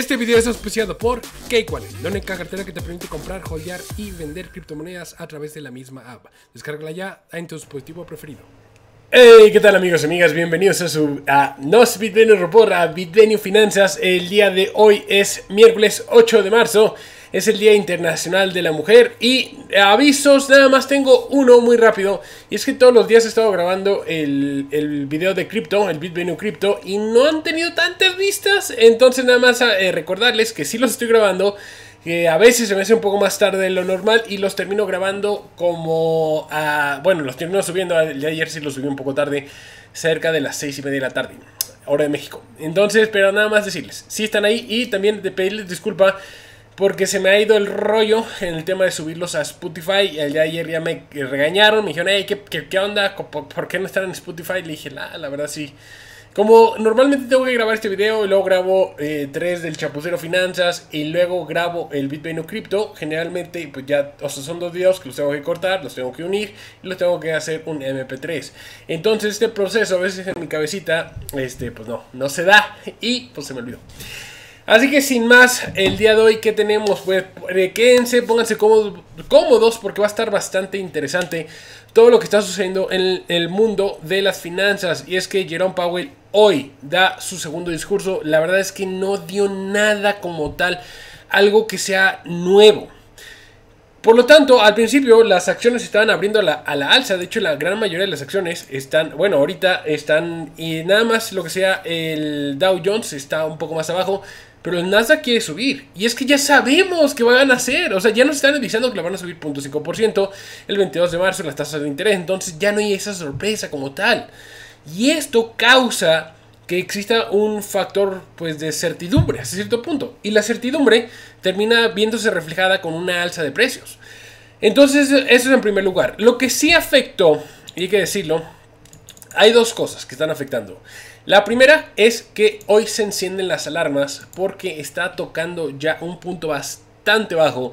Este video es auspiciado por CakeWallet, la única cartera que te permite comprar, holdear y vender criptomonedas a través de la misma app. Descárgala ya en tu dispositivo preferido. Hey, ¿qué tal amigos y amigas? Bienvenidos a BitVenue Report, a BitVenue Finanzas. El día de hoy es miércoles 8 de marzo, es el Día Internacional de la Mujer y avisos, nada más tengo uno muy rápido. Y es que todos los días he estado grabando el video de cripto, el BitVenue Crypto, y no han tenido tantas vistas. Entonces nada más recordarles que sí los estoy grabando, que a veces se me hace un poco más tarde de lo normal y los termino grabando como bueno, los termino subiendo. Ayer sí los subí un poco tarde, cerca de las 6:30 de la tarde, hora de México. Entonces, pero nada más decirles, sí están ahí, y también de pedirles disculpa porque se me ha ido el rollo en el tema de subirlos a Spotify. Ayer ya me regañaron, me dijeron, hey, ¿qué onda? ¿Por qué no están en Spotify? Le dije, la verdad sí. Como normalmente tengo que grabar este video y luego grabo 3 del Chapucero Finanzas y luego grabo el BitVenue Crypto, generalmente pues ya, o sea, son dos videos que los tengo que cortar, los tengo que unir y los tengo que hacer un MP3. Entonces este proceso a veces en mi cabecita, pues no se da y pues se me olvidó. Así que sin más, el día de hoy, ¿qué tenemos? Pues quédense, pónganse cómodos porque va a estar bastante interesante todo lo que está sucediendo en el mundo de las finanzas. Y es que Jerome Powell hoy da su segundo discurso. La verdad es que no dio nada como tal, algo que sea nuevo. Por lo tanto, al principio las acciones estaban abriendo a la alza. De hecho, la gran mayoría de las acciones están, bueno, ahorita están, y nada más lo que sea el Dow Jones está un poco más abajo, pero el Nasdaq quiere subir. Y es que ya sabemos que van a hacer, o sea, ya nos están avisando que la van a subir 0.5% el 22 de marzo en las tasas de interés. Entonces ya no hay esa sorpresa como tal. Y esto causa que exista un factor pues de certidumbre hasta cierto punto, y la certidumbre termina viéndose reflejada con una alza de precios. Entonces eso es en primer lugar. Lo que sí afectó, y hay que decirlo, hay dos cosas que están afectando. La primera es que hoy se encienden las alarmas porque está tocando ya un punto bastante bajo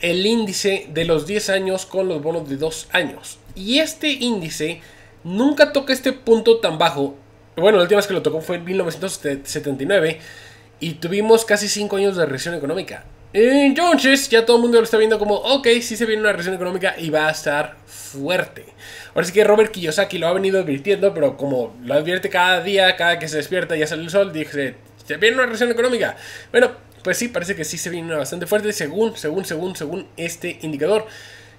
el índice de los 10 años con los bonos de 2 años. Y este índice nunca toca este punto tan bajo. Bueno, la última vez que lo tocó fue en 1979 y tuvimos casi 5 años de recesión económica. Entonces ya todo el mundo lo está viendo como, ok, sí se viene una recesión económica y va a estar fuerte. Ahora sí que Robert Kiyosaki lo ha venido advirtiendo, pero como lo advierte cada día, cada que se despierta y ya sale el sol, dice, se viene una recesión económica. Bueno, pues sí, parece que sí se viene una bastante fuerte según este indicador.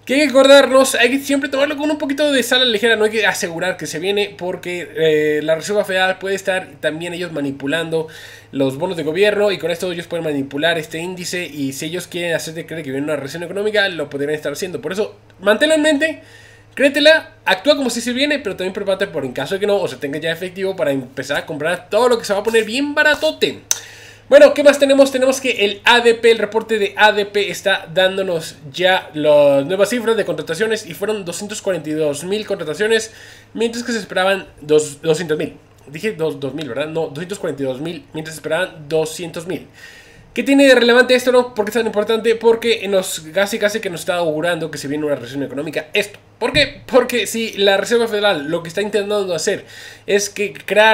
Que hay que acordarnos, hay que siempre tomarlo con un poquito de sal ligera, no hay que asegurar que se viene, porque la Reserva Federal puede estar también ellos manipulando los bonos de gobierno, y con esto ellos pueden manipular este índice, y si ellos quieren hacerte creer que viene una recesión económica, lo podrían estar haciendo. Por eso, manténla en mente, créetela, actúa como si se viene, pero también prepárate por en caso de que no, o se tenga ya efectivo para empezar a comprar todo lo que se va a poner bien baratote. Bueno, ¿qué más tenemos? Tenemos que el ADP, el reporte de ADP está dándonos ya las nuevas cifras de contrataciones y fueron 242,000 contrataciones, mientras que se esperaban 200,000. Dije 2,000, ¿verdad? No, 242,000, mientras se esperaban 200,000. ¿Qué tiene de relevante esto, no? ¿Por qué es tan importante? Porque nos casi que nos está augurando que se viene una recesión económica. Esto, ¿por qué? Porque si la Reserva Federal lo que está intentando hacer es que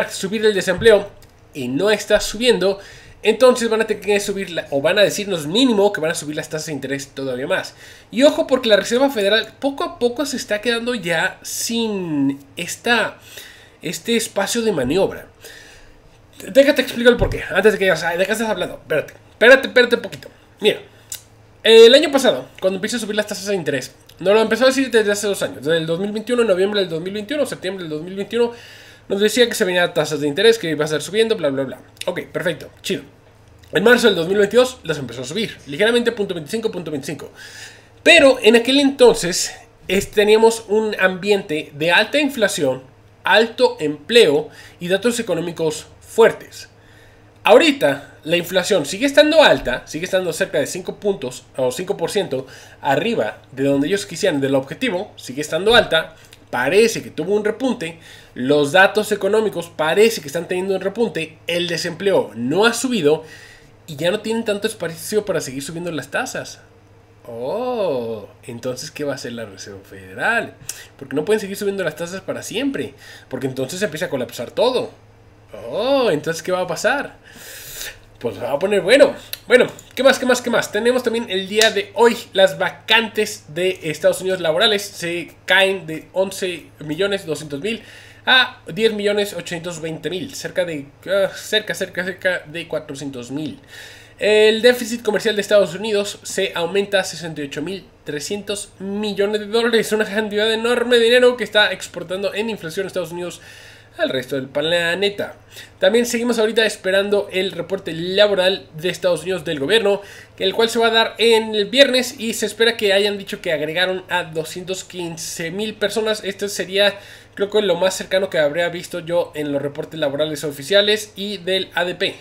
subir el desempleo y no está subiendo, entonces van a tener que subir, o van a decirnos mínimo que van a subir las tasas de interés todavía más. Y ojo, porque la Reserva Federal poco a poco se está quedando ya sin este espacio de maniobra. Déjate explicar el porqué, antes de que estás hablando. Espérate un poquito. Mira, el año pasado, cuando empieza a subir las tasas de interés, nos lo empezó a decir desde hace 2 años. Desde el 2021, noviembre del 2021, septiembre del 2021, nos decía que se venían tasas de interés, que iba a estar subiendo, bla, bla, bla. Ok, perfecto, chido. En marzo del 2022 las empezó a subir, ligeramente, 0.25, 0.25. Pero en aquel entonces teníamos un ambiente de alta inflación, alto empleo y datos económicos fuertes. Ahorita la inflación sigue estando alta, sigue estando cerca de 5 puntos o 5% arriba de donde ellos quisieran, del objetivo, sigue estando alta. Parece que tuvo un repunte, los datos económicos parece que están teniendo un repunte, el desempleo no ha subido y ya no tienen tanto espacio para seguir subiendo las tasas. Oh, entonces ¿qué va a hacer la Reserva Federal? Porque no pueden seguir subiendo las tasas para siempre, porque entonces se empieza a colapsar todo. Oh, entonces ¿qué va a pasar? pues va a poner bueno. Bueno, ¿qué más? Tenemos también el día de hoy las vacantes de Estados Unidos laborales. Se caen de 11.200.000 a 10.820.000, cerca de 400.000. El déficit comercial de Estados Unidos se aumenta a 68.300 millones de dólares, una cantidad enorme de dinero que está exportando en inflación a Estados Unidos al resto del planeta. También seguimos ahorita esperando el reporte laboral de Estados Unidos del gobierno, el cual se va a dar en el viernes, y se espera que hayan dicho que agregaron a 215.000 personas. Este sería, creo que, lo más cercano que habría visto yo en los reportes laborales oficiales y del ADP.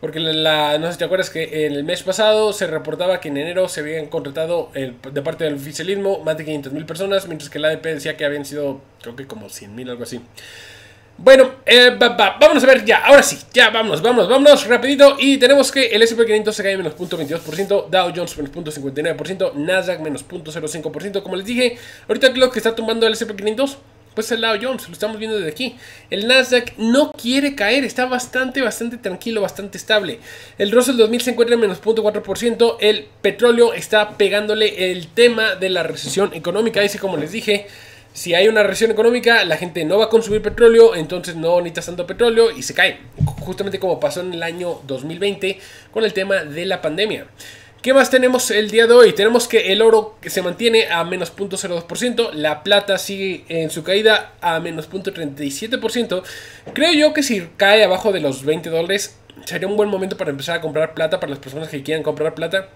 Porque no sé si te acuerdas que el mes pasado se reportaba que en enero se habían contratado de parte del oficialismo más de 500.000 personas, mientras que el ADP decía que habían sido, creo que, como 100.000, algo así. Bueno, vámonos a ver ya, ahora sí, ya vámonos rapidito. Y tenemos que el SP500 se cae menos 0.22%, Dow Jones menos 0.59%, Nasdaq menos 0.05%. Como les dije, ahorita lo que está tumbando el SP500, pues el Dow Jones, lo estamos viendo desde aquí. El Nasdaq no quiere caer, está bastante tranquilo, bastante estable. El Russell 2000 se encuentra en menos 0.4%, el petróleo está pegándole el tema de la recesión económica. Dice, como les dije, si hay una recesión económica, la gente no va a consumir petróleo, entonces no necesitas tanto petróleo y se cae. Justamente como pasó en el año 2020 con el tema de la pandemia. ¿Qué más tenemos el día de hoy? Tenemos que el oro se mantiene a menos 0.02%, la plata sigue en su caída a menos 0.37%. Creo yo que si cae abajo de los 20 dólares sería un buen momento para empezar a comprar plata, para las personas que quieran comprar plata.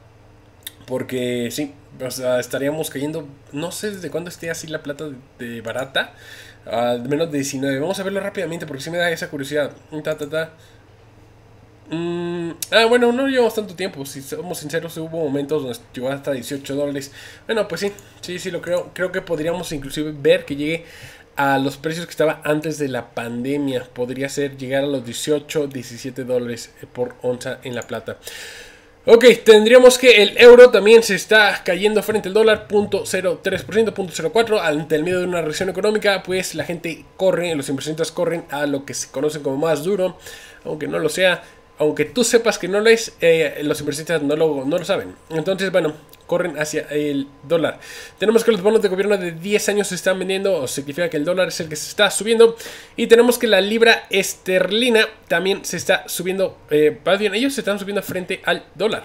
Porque sí, o sea, estaríamos cayendo, no sé desde cuándo esté así la plata de barata, menos de 19. Vamos a verlo rápidamente porque sí me da esa curiosidad. Bueno, no llevamos tanto tiempo, si somos sinceros, hubo momentos donde llegó hasta 18 dólares. Bueno, pues sí, lo creo. Creo que podríamos inclusive ver que llegue a los precios que estaba antes de la pandemia. Podría ser llegar a los 18, 17 dólares por onza en la plata. Ok, tendríamos que el euro también se está cayendo frente al dólar, 0.03%, 0.04%, ante el miedo de una recesión económica. Pues la gente corre, los inversionistas corren a lo que se conoce como más duro, aunque no lo sea, aunque tú sepas que no lo es, los inversionistas no lo saben. Entonces, bueno, corren hacia el dólar. Tenemos que los bonos de gobierno de 10 años se están vendiendo, o significa que el dólar es el que se está subiendo. Y tenemos que la libra esterlina también se está subiendo, más bien ellos se están subiendo frente al dólar.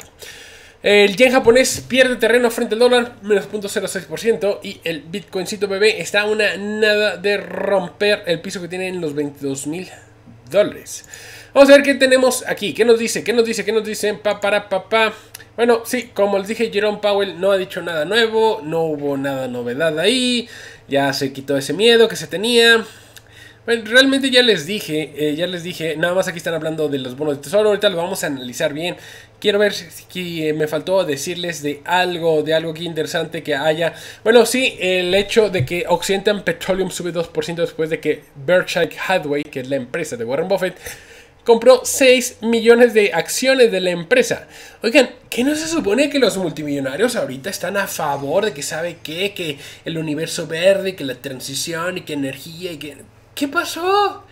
El yen japonés pierde terreno frente al dólar, menos 0.06%, y el bitcoincito bebé está a una nada de romper el piso que tiene en los 22.000 dólares. Vamos a ver qué tenemos aquí. ¿Qué nos dice? Bueno, sí, como les dije, Jerome Powell no ha dicho nada nuevo. No hubo nada novedad ahí. Ya se quitó ese miedo que se tenía. Bueno, realmente ya les dije. Nada más aquí están hablando de los bonos de tesoro. Ahorita lo vamos a analizar bien. Quiero ver si me faltó decirles de algo aquí interesante que haya. Bueno, sí, el hecho de que Occidental Petroleum sube 2% después de que Berkshire Hathaway, que es la empresa de Warren Buffett, compró 6 millones de acciones de la empresa. Oigan, ¿qué no se supone que los multimillonarios ahorita están a favor de que que el universo verde, que la transición y que energía y que... ¿Qué pasó?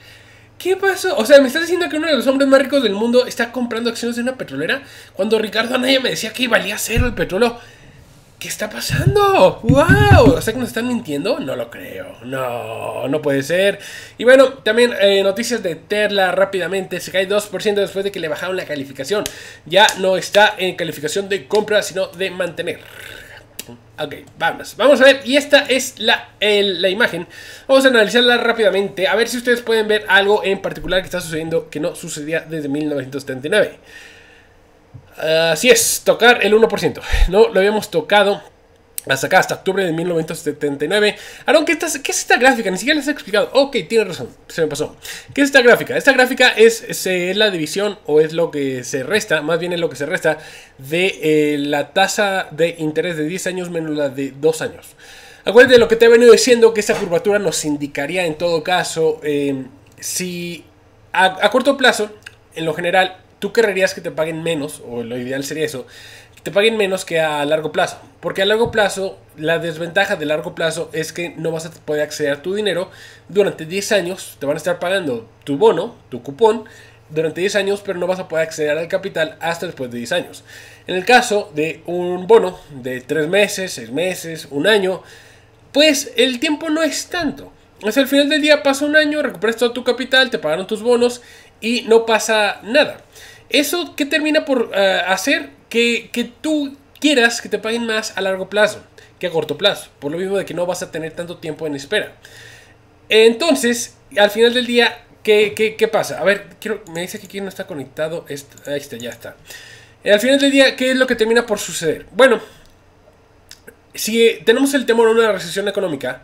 ¿Qué pasó? O sea, ¿me estás diciendo que uno de los hombres más ricos del mundo está comprando acciones de una petrolera? Cuando Ricardo Anaya me decía que valía cero el petróleo. ¿Qué está pasando? ¡Wow! O sea, que nos están mintiendo. No lo creo. No, no puede ser. Y bueno, también noticias de Tesla rápidamente. Se cae 2% después de que le bajaron la calificación. Ya no está en calificación de compra, sino de mantener. Ok, vamos a ver. Y esta es la imagen. Vamos a analizarla rápidamente. A ver si ustedes pueden ver algo en particular que está sucediendo, que no sucedía desde 1979. Así es, tocar el 1%. No lo habíamos tocado hasta acá, hasta octubre de 1979. Aaron, ¿qué es esta gráfica? Ni siquiera les he explicado. Ok, tiene razón, se me pasó. ¿Qué es esta gráfica? Esta gráfica es la división, o es lo que se resta, más bien es lo que se resta de la tasa de interés de 10 años menos la de 2 años. Acuérdate de lo que te he venido diciendo, que esta curvatura nos indicaría en todo caso si a corto plazo, en lo general, tú querrías que te paguen menos, o lo ideal sería eso, que te paguen menos que a largo plazo. Porque a largo plazo, la desventaja de largo plazo es que no vas a poder acceder a tu dinero. Durante 10 años te van a estar pagando tu bono, tu cupón, durante 10 años, pero no vas a poder acceder al capital hasta después de 10 años. En el caso de un bono de 3 meses, 6 meses, un año, pues el tiempo no es tanto. Hasta el final del día pasa un año, recuperas todo tu capital, te pagaron tus bonos y no pasa nada. Eso que termina por hacer que tú quieras que te paguen más a largo plazo que a corto plazo, por lo mismo de que no vas a tener tanto tiempo en espera. Entonces, al final del día, ¿qué pasa? A ver, me dice que aquí no está conectado. Este ya está. Al final del día, ¿qué es lo que termina por suceder? Bueno, si tenemos el temor a una recesión económica,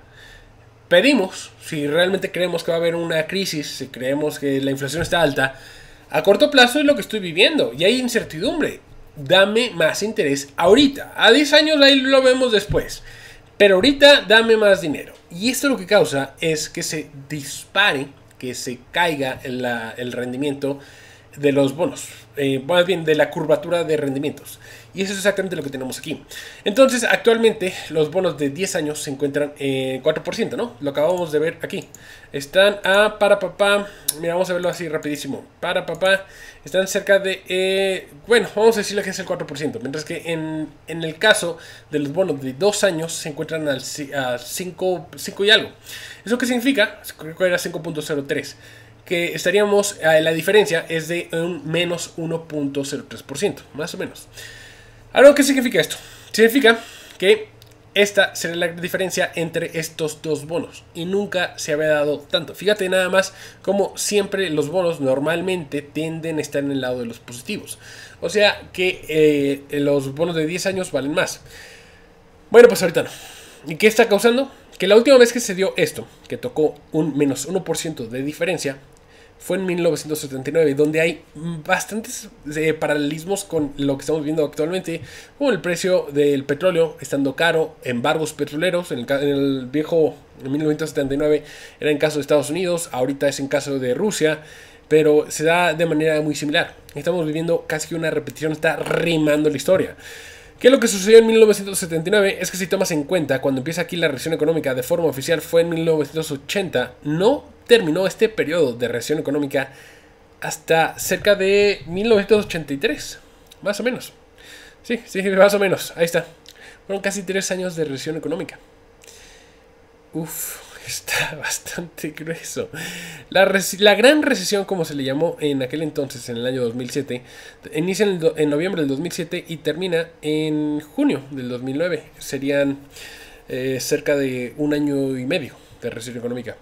pedimos, si realmente creemos que va a haber una crisis, si creemos que la inflación está alta, a corto plazo es lo que estoy viviendo y hay incertidumbre. Dame más interés ahorita. A 10 años ahí lo vemos después, pero ahorita dame más dinero. Y esto lo que causa es que se dispare, que se caiga el rendimiento de los bonos, más bien de la curvatura de rendimientos. Y eso es exactamente lo que tenemos aquí. Entonces, actualmente los bonos de 10 años se encuentran en 4%, ¿no? Lo acabamos de ver aquí. Están a mira, vamos a verlo así rapidísimo. Están cerca de, bueno, vamos a decirle que es el 4%. Mientras que en el caso de los bonos de 2 años se encuentran a 5 y algo. ¿Eso qué significa? Creo que era 5.03%. Que estaríamos, la diferencia es de un menos 1.03%, más o menos. Ahora, ¿qué significa esto? Significa que esta será la diferencia entre estos dos bonos y nunca se había dado tanto. Fíjate nada más como siempre los bonos normalmente tienden a estar en el lado de los positivos. O sea que los bonos de 10 años valen más. Bueno, pues ahorita no. ¿Y qué está causando? Que la última vez que se dio esto, que tocó un menos 1% de diferencia, fue en 1979, donde hay bastantes paralelismos con lo que estamos viendo actualmente, como el precio del petróleo estando caro, embargos petroleros, en el viejo 1979 era en caso de Estados Unidos, ahorita es en caso de Rusia, pero se da de manera muy similar. Estamos viviendo casi que una repetición, está rimando la historia. Que lo que sucedió en 1979 es que si tomas en cuenta cuando empieza aquí la recesión económica de forma oficial fue en 1980, no terminó este periodo de recesión económica hasta cerca de 1983, más o menos. Sí, más o menos, ahí está. Fueron casi 3 años de recesión económica. Uf, está bastante grueso. La gran recesión, como se le llamó en aquel entonces, en el año 2007, inicia en noviembre del 2007 y termina en junio del 2009. Serían cerca de un año y medio de recesión económica.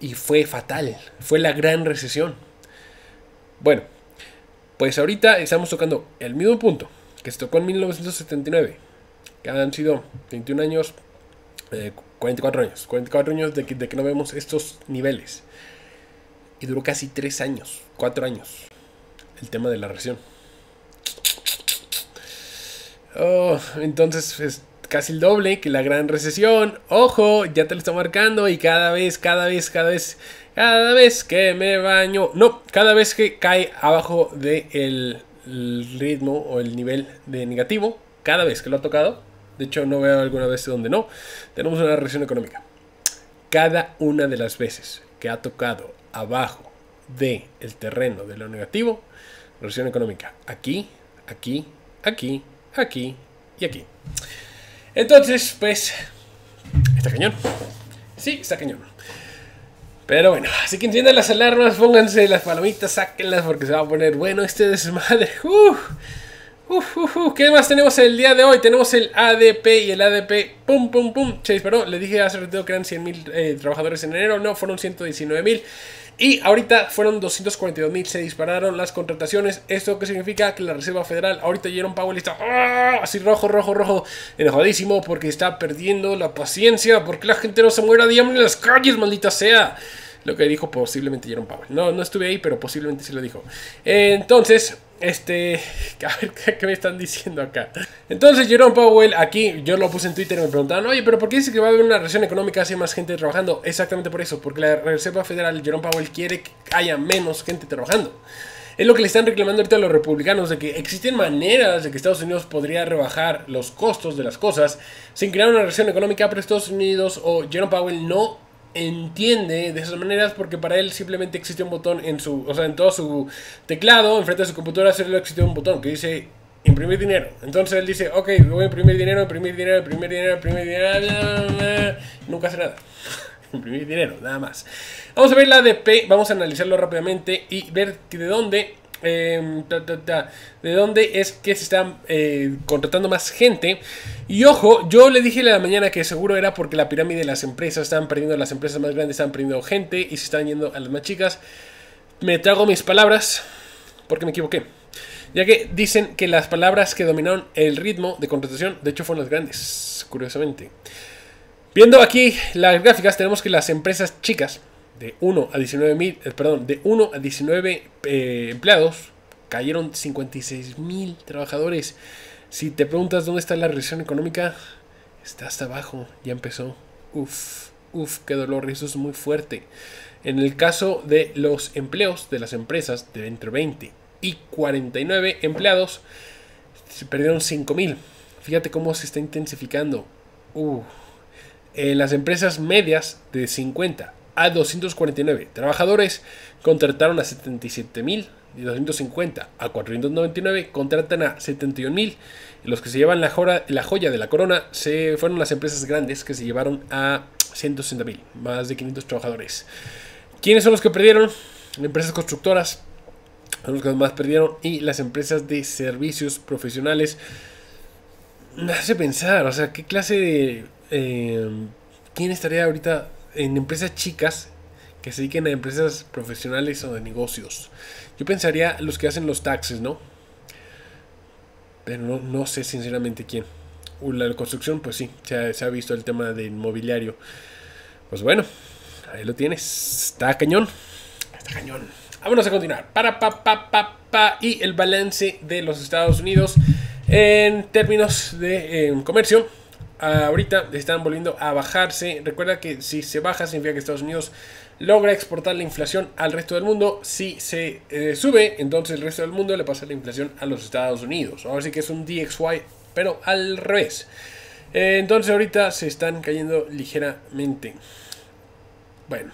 Y fue fatal. Fue la gran recesión. Bueno, pues ahorita estamos tocando el mismo punto que se tocó en 1979. Que han sido 21 años... 44 años de que no vemos estos niveles. Y duró casi 3 años, 4 años, el tema de la recesión. Oh, entonces es casi el doble que la gran recesión. Ojo, ya te lo está marcando. Y cada vez que me baño. No, cada vez que cae abajo del ritmo o el nivel de negativo. Cada vez que lo ha tocado. De hecho, no veo alguna vez donde no. Tenemos una recesión económica. Cada una de las veces que ha tocado abajo del terreno de lo negativo, recesión económica. Aquí, aquí, aquí, aquí y aquí. Entonces, pues, está cañón. Sí, está cañón. Pero bueno, así que enciendan las alarmas, pónganse las palomitas, sáquenlas porque se va a poner bueno este desmadre. ¿Qué más tenemos el día de hoy? Tenemos el ADP y el ADP, se disparó. Les dije hace ratito que eran 100.000 trabajadores en enero, no, fueron 119.000 y ahorita fueron 242.000, se dispararon las contrataciones. ¿Esto qué significa? Que la Reserva Federal, ahorita Jerome Powell está así rojo, enojadísimo porque está perdiendo la paciencia, porque la gente no se muera de hambre en las calles, maldita sea. Lo que dijo posiblemente Jerome Powell. No estuve ahí, pero posiblemente sí lo dijo. Entonces, a ver qué me están diciendo acá. Entonces, Jerome Powell, aquí yo lo puse en Twitter y me preguntaban, oye, pero ¿por qué dice que va a haber una recesión económica si hay más gente trabajando? Exactamente por eso, porque la Reserva Federal, Jerome Powell, quiere que haya menos gente trabajando. Es lo que le están reclamando ahorita a los republicanos, de que existen maneras de que Estados Unidos podría rebajar los costos de las cosas sin crear una recesión económica, pero Estados Unidos o Jerome Powell no entiende de esas maneras, porque para él simplemente existe un botón en su, o sea, en todo su teclado, enfrente de su computadora solo existe un botón que dice imprimir dinero. Entonces él dice, ok, voy a imprimir dinero, nunca hace nada. Imprimir dinero, nada más. Vamos a ver la ADP, vamos a analizarlo rápidamente y ver de dónde es que se están contratando más gente. Y ojo, yo le dije en la mañana que seguro era porque la pirámide de las empresas, estaban perdiendo, las empresas más grandes están perdiendo gente y se están yendo a las más chicas. Me trago mis palabras porque me equivoqué, ya que dicen que las palabras que dominaron el ritmo de contratación, de hecho, fueron las grandes, curiosamente. Viendo aquí las gráficas, tenemos que las empresas chicas de 1 a 19 empleados, cayeron 56.000 trabajadores. Si te preguntas dónde está la recesión económica, está hasta abajo, ya empezó. Uf, qué dolor, eso es muy fuerte. En el caso de los empleos de las empresas de entre 20 y 49 empleados, se perdieron 5.000. Fíjate cómo se está intensificando. En las empresas medias de 50 a 249 trabajadores contrataron a 77.000, de 250 a 499 contratan a 71.000. Los que se llevan la joya de la corona se fueron las empresas grandes, que se llevaron a 160.000, más de 500 trabajadores. ¿Quiénes son los que perdieron? Empresas constructoras son los que más perdieron, y las empresas de servicios profesionales. Me hace pensar, o sea, ¿qué clase de quién estaría ahorita en empresas chicas que se dediquen a empresas profesionales o de negocios? Yo pensaría los que hacen los taxes, ¿no? Pero no sé sinceramente quién. La de construcción, pues sí, se ha visto el tema de inmobiliario. Pues bueno, ahí lo tienes. Está cañón. Está cañón. Vámonos a continuar. Y el balance de los Estados Unidos en términos de comercio. Ahorita están volviendo a bajarse. Recuerda que si se baja significa que Estados Unidos logra exportar la inflación al resto del mundo. Si se sube, entonces el resto del mundo le pasa la inflación a los Estados Unidos. Ahora sí que es un DXY, pero al revés. Entonces ahorita se están cayendo ligeramente. Bueno,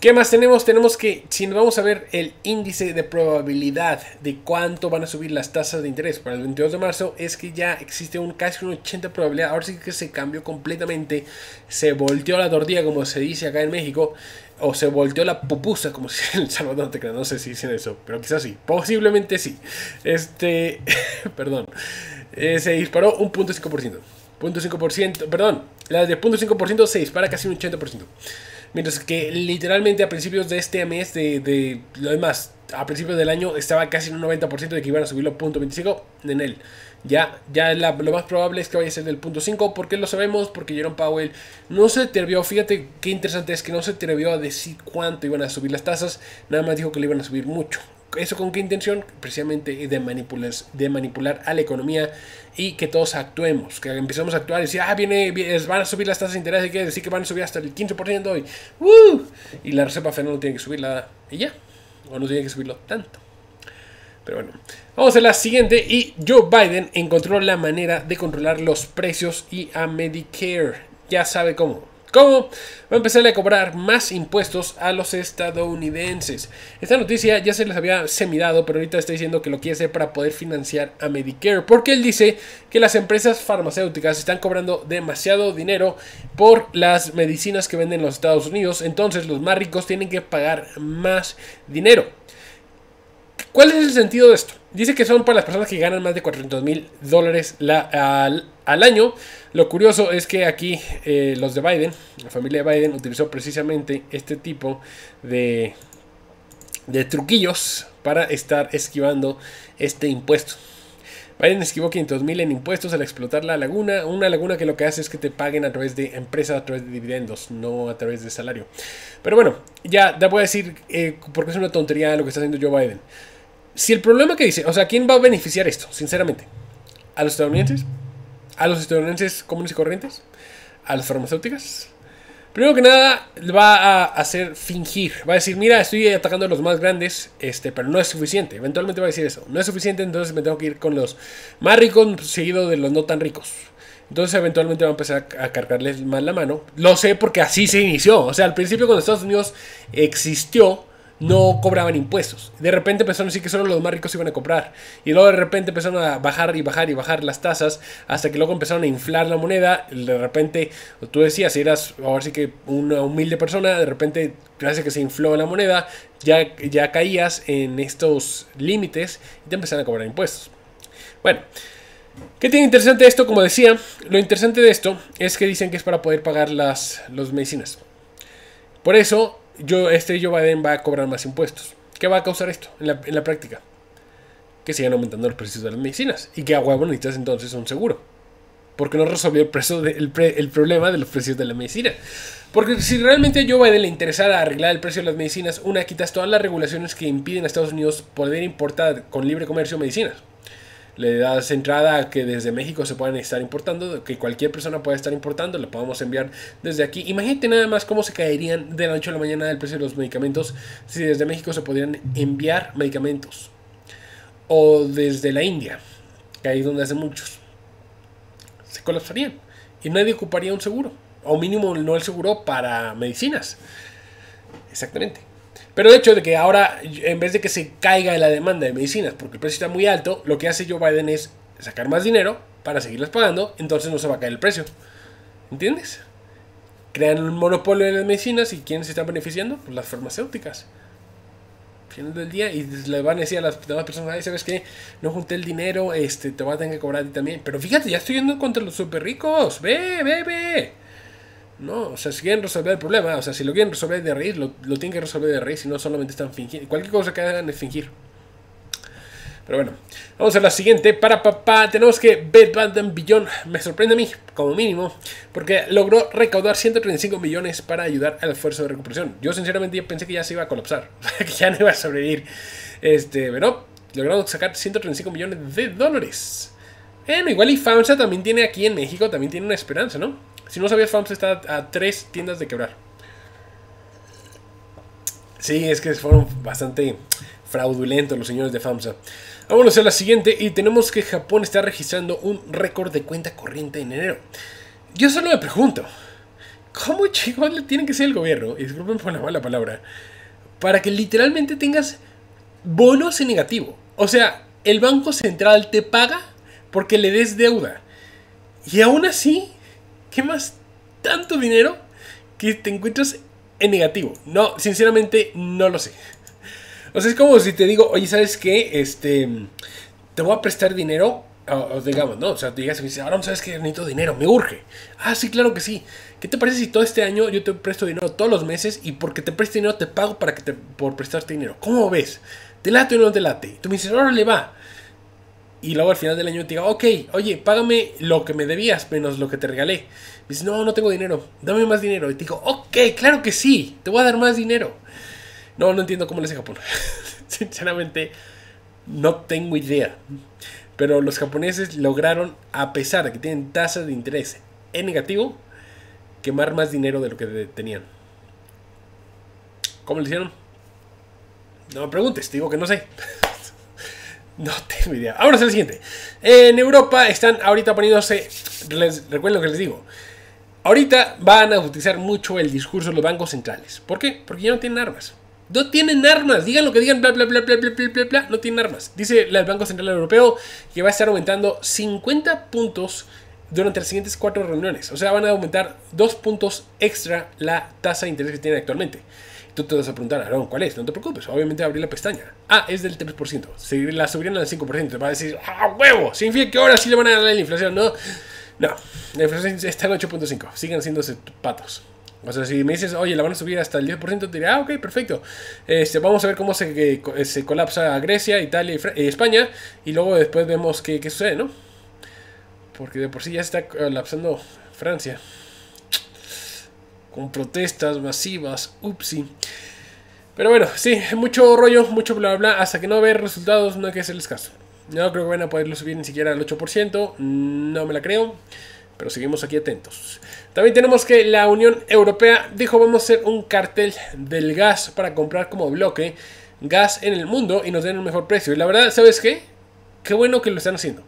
¿qué más tenemos? Tenemos que, si nos vamos a ver el índice de probabilidad de cuánto van a subir las tasas de interés para el 22 de marzo, es que ya existe casi un 80% de probabilidad. Ahora sí que se cambió completamente. Se volteó la tortilla, como se dice acá en México. O se volteó la pupusa, como si en El Salvador, no sé si dicen eso, pero quizás sí, posiblemente sí. Perdón. Se disparó un 0.5%. Perdón, la de 0.5% se dispara casi un 80%. Mientras que literalmente a principios de este mes, a principios del año, estaba casi en un 90% de que iban a subirlo 0.25 en él. Lo más probable es que vaya a ser del 0.5. ¿Por qué lo sabemos? Porque Jerome Powell no se atrevió, fíjate qué interesante es que no se atrevió a decir cuánto iban a subir las tasas, nada más dijo que le iban a subir mucho. ¿Eso con qué intención? Precisamente de manipular a la economía y que todos actuemos, que empecemos a actuar y decir, van a subir las tasas de interés, hay que decir que van a subir hasta el 15% y la Reserva Federal no tiene que subirla y ya, o no tiene que subirlo tanto. Pero bueno, vamos a la siguiente. Y Joe Biden encontró la manera de controlar los precios y a Medicare. Ya sabe cómo. ¿Cómo? Va a empezar a cobrar más impuestos a los estadounidenses. Esta noticia ya se les había semidado, pero ahorita está diciendo que lo quiere hacer para poder financiar a Medicare. Porque él dice que las empresas farmacéuticas están cobrando demasiado dinero por las medicinas que venden en los Estados Unidos. Entonces los más ricos tienen que pagar más dinero. ¿Cuál es el sentido de esto? Dice que son para las personas que ganan más de $400,000 al año. Lo curioso es que aquí los de Biden, la familia de Biden, utilizó precisamente este tipo de truquillos para estar esquivando este impuesto. Biden esquivó $500,000 en impuestos al explotar la laguna. Una laguna que lo que hace es que te paguen a través de empresas, a través de dividendos, no a través de salario. Pero bueno, ya te voy a decir porque es una tontería lo que está haciendo Joe Biden. Si el problema que dice, o sea, ¿quién va a beneficiar esto? Sinceramente, ¿a los estadounidenses? ¿A los estadounidenses comunes y corrientes? ¿A las farmacéuticas? Primero que nada, va a hacer fingir. Va a decir, mira, estoy atacando a los más grandes, pero no es suficiente. Eventualmente va a decir eso. No es suficiente, entonces me tengo que ir con los más ricos seguido de los no tan ricos. Entonces eventualmente va a empezar a cargarles más la mano. Lo sé porque así se inició. O sea, al principio cuando Estados Unidos existió, no cobraban impuestos. De repente empezaron a decir que solo los más ricos iban a comprar. Y luego de repente empezaron a bajar y bajar y bajar las tasas. Hasta que luego empezaron a inflar la moneda. De repente, tú decías, si eras ahora sí que una humilde persona, de repente, gracias a que se infló la moneda, ya caías en estos límites y te empezaron a cobrar impuestos. Bueno, ¿qué tiene interesante esto? Como decía, lo interesante de esto es que dicen que es para poder pagar las medicinas. Por eso, Joe Biden va a cobrar más impuestos. ¿Qué va a causar esto en la práctica? Que sigan aumentando los precios de las medicinas. Y que a huevo necesitas entonces un seguro. Porque no resolvió el problema de los precios de la medicina. Porque si realmente a Joe Biden le interesara arreglar el precio de las medicinas, una, quitas todas las regulaciones que impiden a Estados Unidos poder importar con libre comercio medicinas. Le das entrada a que desde México se puedan estar importando, que cualquier persona pueda estar importando, la podamos enviar desde aquí. Imagínate nada más cómo se caerían de la noche a la mañana el precio de los medicamentos si desde México se podrían enviar medicamentos. O desde la India, que ahí es donde hacen muchos. Se colapsarían y nadie ocuparía un seguro. O mínimo no el seguro para medicinas. Exactamente. Pero el hecho de que ahora, en vez de que se caiga la demanda de medicinas, porque el precio está muy alto, lo que hace Joe Biden es sacar más dinero para seguirlas pagando, entonces no se va a caer el precio. ¿Entiendes? Crean un monopolio de las medicinas y ¿quiénes se están beneficiando? Pues las farmacéuticas. Al final del día, y le van a decir a las demás personas, ay, ¿sabes qué? No junté el dinero, te voy a tener que cobrar a ti también. Pero fíjate, ya estoy yendo contra los super ricos. Ve. No, o sea, si quieren resolver el problema, o sea, si lo quieren resolver de raíz, lo tienen que resolver de raíz, si no solamente están fingiendo. Cualquier cosa que hagan es fingir. Pero bueno, vamos a la siguiente. Para papá, tenemos que Bed Bath and Beyond me sorprende a mí, como mínimo, porque logró recaudar 135 millones para ayudar al esfuerzo de recuperación. Yo sinceramente pensé que ya se iba a colapsar, que ya no iba a sobrevivir. Pero lograron sacar 135 millones de dólares. Bueno, igual y FAMSA también tiene aquí en México, también tiene una esperanza, ¿no? Si no sabías, FAMSA está a 3 tiendas de quebrar. Sí, es que fueron bastante fraudulentos los señores de FAMSA. Vámonos a la siguiente y tenemos que Japón está registrando un récord de cuenta corriente en enero. Yo solo me pregunto, ¿cómo chicos le tiene que ser el gobierno? Y disculpen por la mala palabra. Para que literalmente tengas bonos en negativo. O sea, el Banco Central te paga porque le des deuda. Y aún así... ¿Qué más tanto dinero que te encuentras en negativo? No, sinceramente no lo sé. O sea, es como si te digo, oye, ¿sabes qué? Te voy a prestar dinero, o digamos, ¿no? O sea, te llegas y me dices, ahora no sabes que necesito dinero, me urge. Ah, sí, claro que sí. ¿Qué te parece si todo este año yo te presto dinero todos los meses y porque te preste dinero te pago por prestarte dinero? ¿Cómo ves? ¿Te late o no te late? Tú me dices, órale, va. Y luego al final del año te digo, ok, oye, págame lo que me debías menos lo que te regalé. Me dice, no, no tengo dinero, dame más dinero. Y te digo, ok, claro que sí, te voy a dar más dinero. No, no entiendo cómo lo hace Japón. Sinceramente, no tengo idea. Pero los japoneses lograron, a pesar de que tienen tasas de interés en negativo, quemar más dinero de lo que tenían. ¿Cómo lo hicieron? No me preguntes, te digo que no sé. No tengo idea. Ahora es el siguiente. En Europa están ahorita poniéndose... Recuerden lo que les digo. Ahorita van a utilizar mucho el discurso de los bancos centrales. ¿Por qué? Porque ya no tienen armas. No tienen armas. Digan lo que digan, bla, bla, bla, bla, bla, bla, bla, bla. No tienen armas. Dice el Banco Central Europeo que va a estar aumentando 50 puntos durante las siguientes 4 reuniones. O sea, van a aumentar 2 puntos extra la tasa de interés que tienen actualmente. Tú te vas a preguntar, Aarón, ¿cuál es? No te preocupes, obviamente abrí la pestaña. Ah, es del 3%. Si la subieron al 5%, te va a decir, ¡ah, huevo! Significa que ahora sí le van a dar la inflación, ¿no? No, la inflación está en 8.5. Sigan haciéndose patos. O sea, si me dices, oye, la van a subir hasta el 10%, te diré, ah, ok, perfecto. Vamos a ver cómo se colapsa Grecia, Italia y España. Y luego después vemos qué sucede, ¿no? Porque de por sí ya está colapsando Francia. Con protestas masivas, upsi. Pero bueno, sí, mucho rollo, mucho bla bla, hasta que no ver resultados no hay que hacerles caso. No creo que van a poderlo subir ni siquiera al 8%, no me la creo, pero seguimos aquí atentos. También tenemos que la Unión Europea dijo vamos a hacer un cartel del gas para comprar como bloque gas en el mundo y nos den un mejor precio. Y la verdad, ¿sabes qué? Qué bueno que lo están haciendo.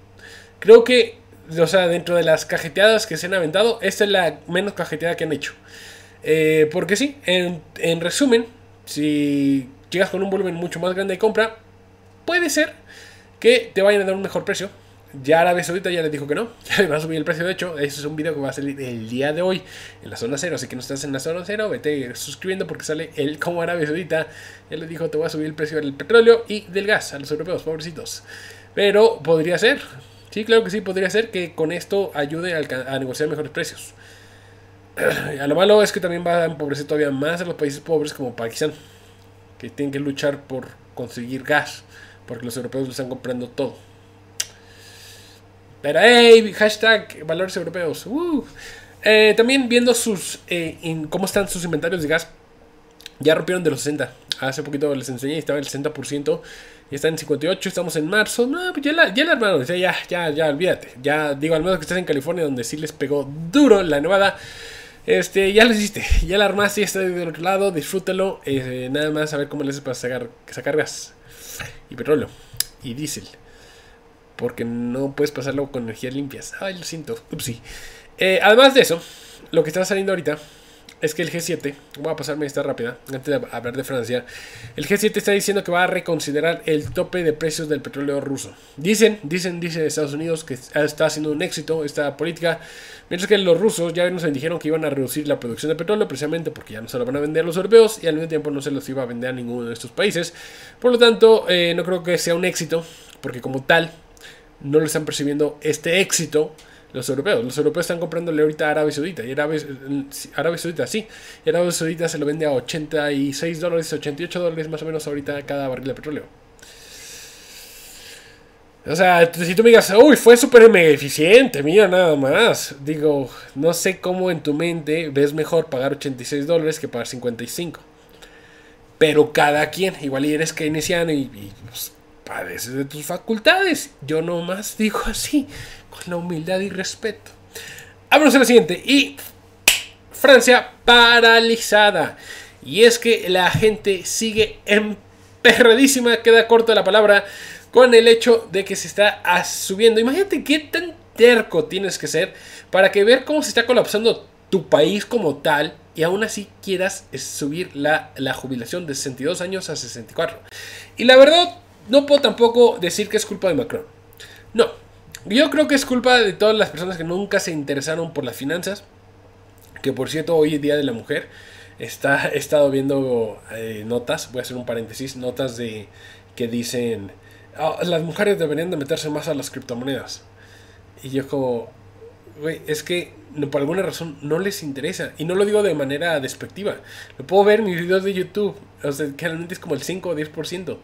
Creo que o sea, dentro de las cajeteadas que se han aventado, esta es la menos cajeteada que han hecho. Porque sí, en resumen, si llegas con un volumen mucho más grande de compra, puede ser que te vayan a dar un mejor precio. Ya Arabia Saudita ya les dijo que no, ya les va a subir el precio. De hecho, eso es un video que va a salir el día de hoy en la zona cero, así que no estás en la zona cero, vete suscribiendo porque sale el cómo Arabia Saudita ya les dijo: te voy a subir el precio del petróleo y del gas a los europeos, pobrecitos. Pero podría ser, sí, claro que sí, podría ser que con esto ayude a negociar mejores precios. A lo malo es que también va a empobrecer todavía más a los países pobres como Pakistán, que tienen que luchar por conseguir gas porque los europeos lo están comprando todo. Pero hey, hashtag valores europeos. También viendo sus cómo están sus inventarios de gas, ya rompieron de los 60. Hace poquito les enseñé, estaba el 60%, y está en 58, estamos en marzo. No, pues ya la armaron, ya, olvídate. Ya digo, al menos que estés en California, donde sí les pegó duro la nevada. Ya lo hiciste, ya la armaste, ya está del otro lado, disfrútalo. Nada más a ver cómo le haces para sacar gas y petróleo y diésel, porque no puedes pasarlo con energías limpias. Ay, lo siento, upsí. Además de eso, lo que está saliendo ahorita es que el G7, voy a pasarme esta rápida antes de hablar de Francia. El G7 está diciendo que va a reconsiderar el tope de precios del petróleo ruso. Dicen Estados Unidos que está haciendo un éxito esta política, mientras que los rusos ya nos dijeron que iban a reducir la producción de petróleo, precisamente porque ya no se lo van a vender a los europeos y al mismo tiempo no se los iba a vender a ninguno de estos países. Por lo tanto, no creo que sea un éxito, porque como tal no lo están percibiendo este éxito los europeos. Los europeos están comprándole ahorita a Arabia Saudita. Y Arabia Saudita, sí. Y Arabia Saudita se lo vende a 86 dólares, 88 dólares más o menos ahorita cada barril de petróleo. O sea, si tú me digas, uy, fue súper eficiente, mira nada más. Digo, no sé cómo en tu mente ves mejor pagar 86 dólares que pagar 55. Pero cada quien, igual y eres keynesiano y pues, padeces de tus facultades. Yo nomás digo así, con la humildad y respeto. Vámonos a la siguiente. Y Francia paralizada. Y es que la gente sigue emperradísima, queda corta la palabra, con el hecho de que se está subiendo. Imagínate qué tan terco tienes que ser para que ver cómo se está colapsando tu país como tal, y aún así quieras subir la jubilación de 62 años a 64. Y la verdad, no puedo tampoco decir que es culpa de Macron. No, yo creo que es culpa de todas las personas que nunca se interesaron por las finanzas. Que por cierto, hoy es Día de la Mujer. He estado viendo notas, voy a hacer un paréntesis, notas de que dicen: oh, las mujeres deberían de meterse más a las criptomonedas. Y yo como, güey, es que por alguna razón no les interesa. Y no lo digo de manera despectiva. Lo puedo ver en mis videos de YouTube. O sea, generalmente es como el 5 o 10%.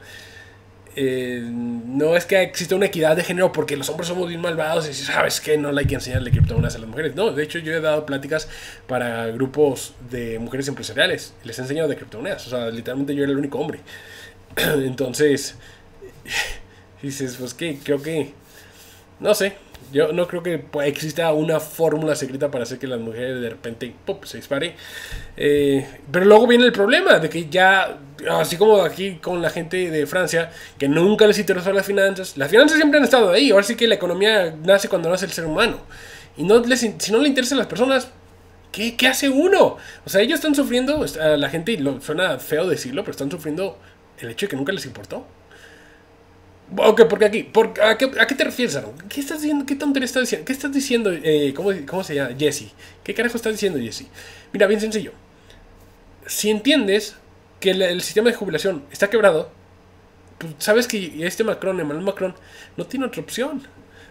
No es que exista una equidad de género porque los hombres somos bien malvados y sabes que no hay que enseñarle criptomonedas a las mujeres. No, de hecho yo he dado pláticas para grupos de mujeres empresariales, les he enseñado de criptomonedas, o sea, literalmente yo era el único hombre. Entonces dices, pues que creo que, no sé, yo no creo que exista una fórmula secreta para hacer que las mujeres de repente pop, se dispare. Pero luego viene el problema de que ya, así como aquí con la gente de Francia, que nunca les interesó las finanzas siempre han estado ahí. Ahora sí que la economía nace cuando nace el ser humano. Y no les, si no le interesan las personas, ¿qué hace uno? O sea, ellos están sufriendo, a la gente, suena feo decirlo, pero están sufriendo el hecho de que nunca les importó. Ok, porque aquí, ¿a qué te refieres, Aaron? ¿Qué estás diciendo? ¿Qué tontería estás diciendo? ¿Qué estás diciendo? ¿Cómo se llama? Jesse. ¿Qué carajo estás diciendo, Jesse? Mira, bien sencillo. Si entiendes que el sistema de jubilación está quebrado, pues sabes que Emmanuel Macron, no tiene otra opción.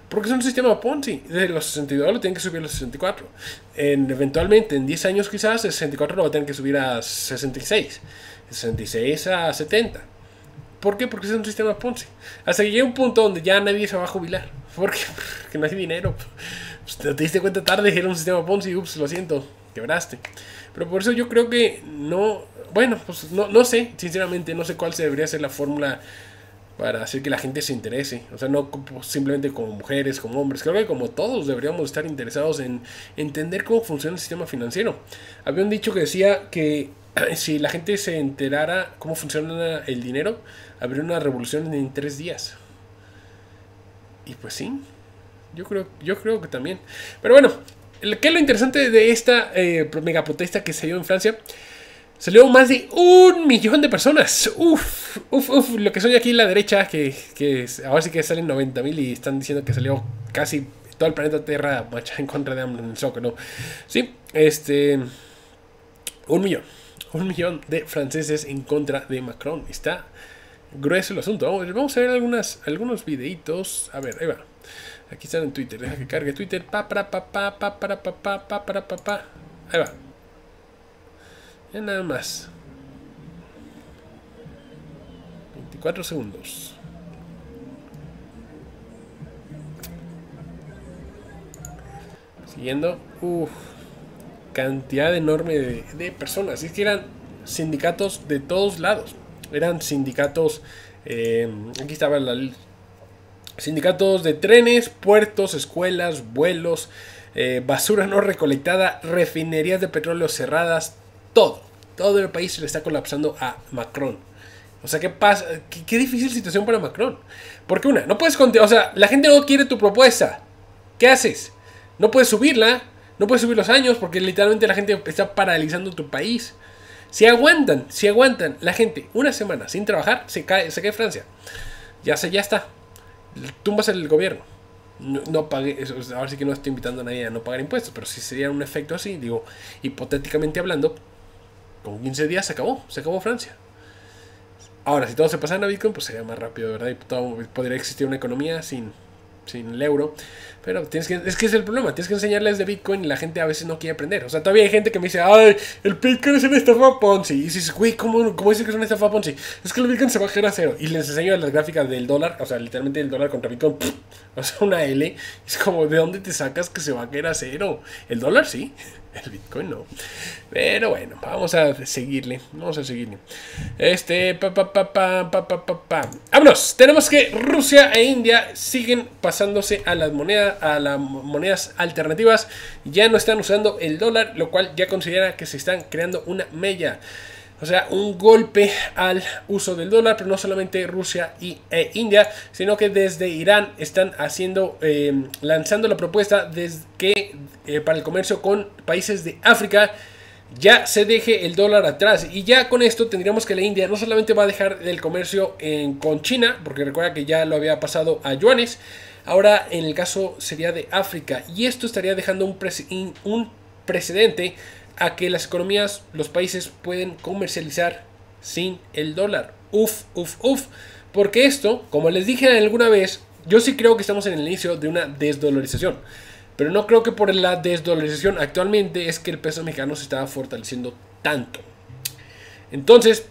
Porque es un sistema Ponzi. Desde los 62 lo tienen que subir a los 64. Eventualmente, en 10 años quizás, 64 lo va a tener que subir a 66. 66 a 70. ¿Por qué? Porque es un sistema Ponzi. Hasta que llegue un punto donde ya nadie se va a jubilar. Porque no hay dinero. Pues te diste cuenta tarde que era un sistema Ponzi. Ups, lo siento, quebraste. Pero por eso yo creo que no... Bueno, pues no sé. Sinceramente no sé cuál se debería ser la fórmula para hacer que la gente se interese. O sea, no simplemente como mujeres, como hombres. Creo que como todos deberíamos estar interesados en entender cómo funciona el sistema financiero. Había un dicho que decía que si la gente se enterara cómo funciona el dinero, habría una revolución en 3 días. Y pues sí, Yo creo que también. Pero bueno, ¿qué es lo interesante de esta mega protesta que se dio en Francia? Salió más de 1 millón de personas. Uf, uf, uf. Lo que soy aquí la derecha, que ahora sí que salen 90.000 y están diciendo que salió casi todo el planeta Tierra en contra de AMLO, ¿no? Sí, 1 millón de franceses en contra de Macron. Está grueso el asunto. Vamos a ver algunos videitos. A ver, ahí va. Aquí están en Twitter. Deja que cargue Twitter. Ahí va. Ya nada más. 24 segundos. Siguiendo. Uf. Cantidad enorme de personas. Es que eran sindicatos de todos lados. Eran sindicatos. Aquí estaba la. Sindicatos de trenes, puertos, escuelas, vuelos, basura no recolectada, refinerías de petróleo cerradas, todo. Todo el país se le está colapsando a Macron. O sea, ¿qué pasa? Qué difícil situación para Macron. Porque una, no puedes continuar, o sea, la gente no quiere tu propuesta. ¿Qué haces? No puedes subirla, no puedes subir los años porque literalmente la gente está paralizando tu país. Si aguantan la gente una semana sin trabajar, se cae Francia. Ya está. Tumbas el gobierno. No pague, ahora sí que no estoy invitando a nadie a no pagar impuestos, pero si sería un efecto así, digo, hipotéticamente hablando, con 15 días se acabó Francia. Ahora, si todo se pasara a Bitcoin, pues sería más rápido, ¿verdad? Y todo, podría existir una economía sin el euro. Pero es que es el problema, tienes que enseñarles de Bitcoin y la gente a veces no quiere aprender. O sea, todavía hay gente que me dice, ay, el Bitcoin es una estafa Ponzi. Y dices, güey, ¿cómo dices que es una estafa Ponzi? Es que el Bitcoin se va a bajar a cero. Y les enseño las gráficas del dólar, o sea, literalmente el dólar contra Bitcoin, pff, o sea, una L. Es como, ¿de dónde te sacas que se va a caer a cero? El dólar sí, el Bitcoin no. Pero bueno, vamos a seguirle. Vámonos, tenemos que Rusia e India siguen pasándose a las monedas alternativas. Ya no están usando el dólar, lo cual ya considera que se están creando una mella. O sea, un golpe al uso del dólar, pero no solamente Rusia e India, sino que desde Irán están haciendo, lanzando la propuesta desde que para el comercio con países de África ya se deje el dólar atrás. Y ya con esto tendríamos que la India no solamente va a dejar el comercio con China, porque recuerda que ya lo había pasado a yuanes, ahora en el caso sería de África. Y esto estaría dejando un precedente a que las economías, los países pueden comercializar sin el dólar. Uf, uf, uf. Porque esto, como les dije alguna vez, yo sí creo que estamos en el inicio de una desdolarización. Pero no creo que por la desdolarización actualmente es que el peso mexicano se está fortaleciendo tanto. Entonces,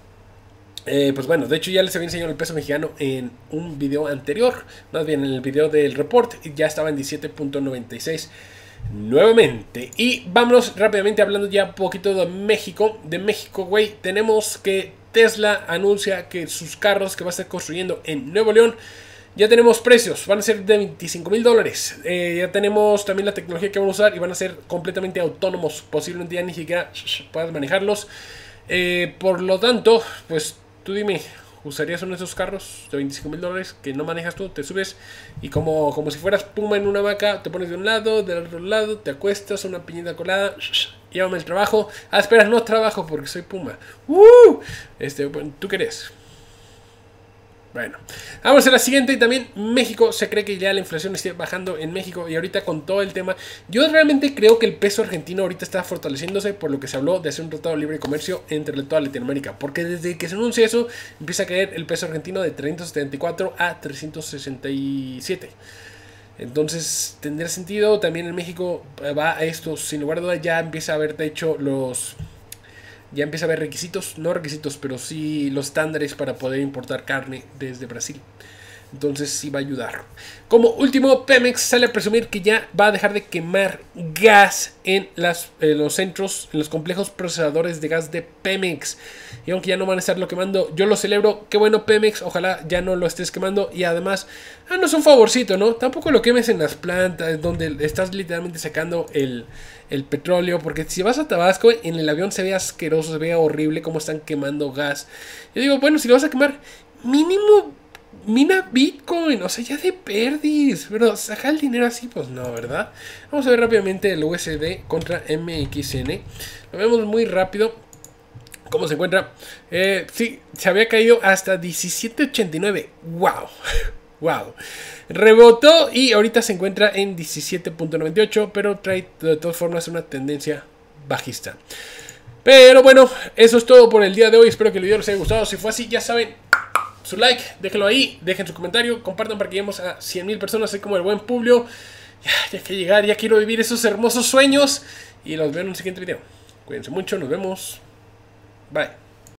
pues bueno, de hecho ya les había enseñado el peso mexicano en un video anterior. Más bien en el video del report. Ya estaba en 17.96 nuevamente. Y vámonos rápidamente hablando ya un poquito de México. De México, güey. Tenemos que Tesla anuncia que sus carros que va a estar construyendo en Nuevo León. Ya tenemos precios, van a ser de $25,000. Ya tenemos también la tecnología que van a usar y van a ser completamente autónomos. Posiblemente ya ni siquiera puedas manejarlos. Por lo tanto, pues tú dime, ¿usarías uno de esos carros de $25,000 que no manejas tú? Te subes y como si fueras puma en una hamaca, te pones de un lado, del otro lado, te acuestas, una piñita colada, llévame al trabajo. Ah, espera, no trabajo porque soy puma. Bueno, ¿tú querés? Bueno, vamos a la siguiente. También México, se cree que ya la inflación esté bajando en México y ahorita con todo el tema, yo realmente creo que el peso argentino ahorita está fortaleciéndose por lo que se habló de hacer un tratado de libre comercio entre toda Latinoamérica, porque desde que se anuncia eso empieza a caer el peso argentino de 374 a 367. Entonces tendría sentido. También en México va a esto, sin lugar a dudas, ya empieza a haber, de hecho, ya empieza a haber requisitos, no requisitos, pero sí los estándares para poder importar carne desde Brasil. Entonces sí va a ayudar. Como último, Pemex sale a presumir que ya va a dejar de quemar gas en los centros, en los complejos procesadores de gas de Pemex. Y aunque ya no van a estarlo quemando, yo lo celebro. Qué bueno, Pemex, ojalá ya no lo estés quemando. Y además, no es un favorcito, ¿no? Tampoco lo quemes en las plantas donde estás literalmente sacando el petróleo, porque si vas a Tabasco en el avión se ve asqueroso, se ve horrible cómo están quemando gas. Yo digo, bueno, si lo vas a quemar, mínimo Mina Bitcoin, o sea, ya de perdis. Pero saca el dinero así, pues no, ¿verdad? Vamos a ver rápidamente el USD contra MXN. Lo vemos muy rápido. ¿Cómo se encuentra? Sí, se había caído hasta 17.89. ¡Wow! ¡Wow! Rebotó y ahorita se encuentra en 17.98, pero trae de todas formas una tendencia bajista. Pero bueno, eso es todo por el día de hoy. Espero que el video les haya gustado. Si fue así, ya saben, su like, déjenlo ahí, dejen su comentario, compartan para que lleguemos a 100.000 personas, así como el buen Publio. Ya hay que llegar, ya quiero vivir esos hermosos sueños. Y los veo en un siguiente video. Cuídense mucho, nos vemos. Bye.